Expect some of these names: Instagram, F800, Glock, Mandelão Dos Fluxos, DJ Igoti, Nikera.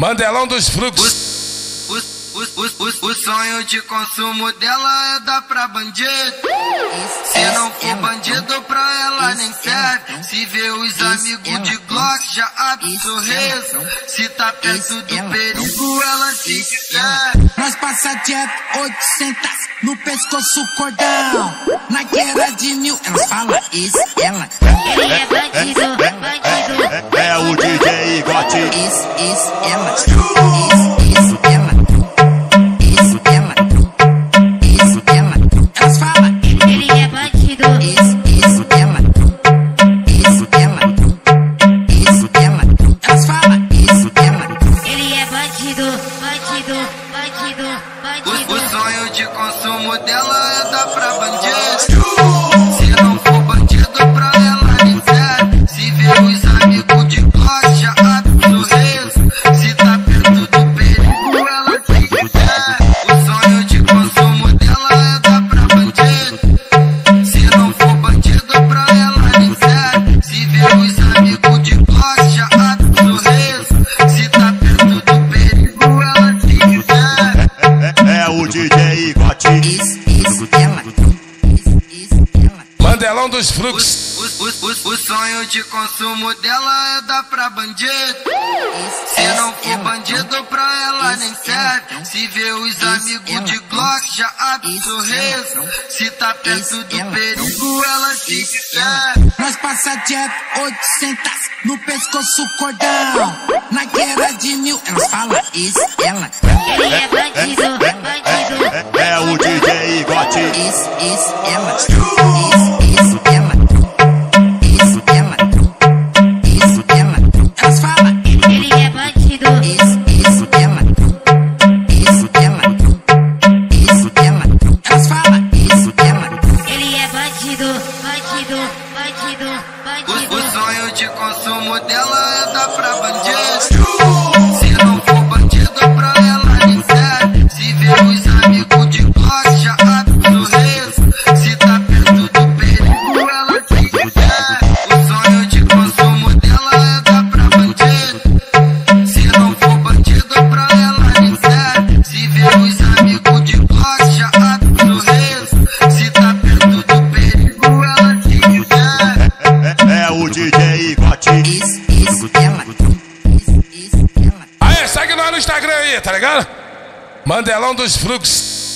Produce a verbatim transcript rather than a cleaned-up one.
Mandelão dos Fluxos. O, o, o, o, o sonho de consumo dela é dar pra bandido. Se não for bandido pra ela nem serve. Se vê os amigos de Glock já abre sorriso. Se tá perto do perigo ela se serve. Nós passa de F oitocentos no pescoço cordão. Na Nikera de mil ela fala isso, ela. Ele é bandido, bandido. É o D J IGOTI. Isso, isso, ela. Isso, isso, ela. Isso, ela. Isso, ela. Elas falam. Ele é bandido. Isso, isso, ela. Isso, ela. Isso, ela. Elas falam. Isso, ela. Ele é bandido, bandido, bandido, bandido. O sonho de consumo dela é dar pra bandido. Se não for bandido pra ela, nem serve. Se vê os amigos de Glock já abre sorriso. Se tá perto do perigo, ela se quer. O sonho de consumo dela é dar pra bandido. Se não for bandido pra ela, nem serve. Se vê os amigos de Glock já abre sorriso. Se tá perto do perigo, ela se quer. É o D J IGOTI. Isso, isso, ela. Mandelão dos Fluxos. O, o, o, o sonho de consumo dela é dar pra bandido. Se não for bandido pra ela nem serve. Se vê os amigos de Glock já abre sorriso. Se tá perto do perigo ela se serve. Nós passa de F oitocentos no pescoço cordão. Na Nikera de mil elas falam isso, ela. Ele é bandido, bandido. É o D J IGOTI. Isso, isso, ela. Isso, isso, ela. Aê, segue nós no Instagram aí, tá ligado? Mandelão dos Fluxos.